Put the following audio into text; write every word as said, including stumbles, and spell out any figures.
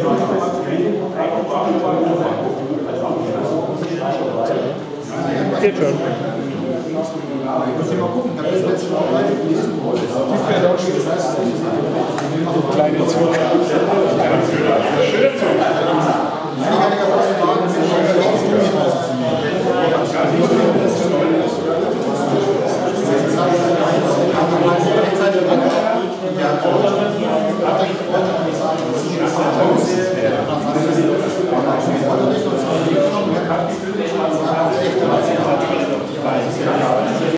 Geht schon. Ich muss hier mal gucken, da ist letzte Woche.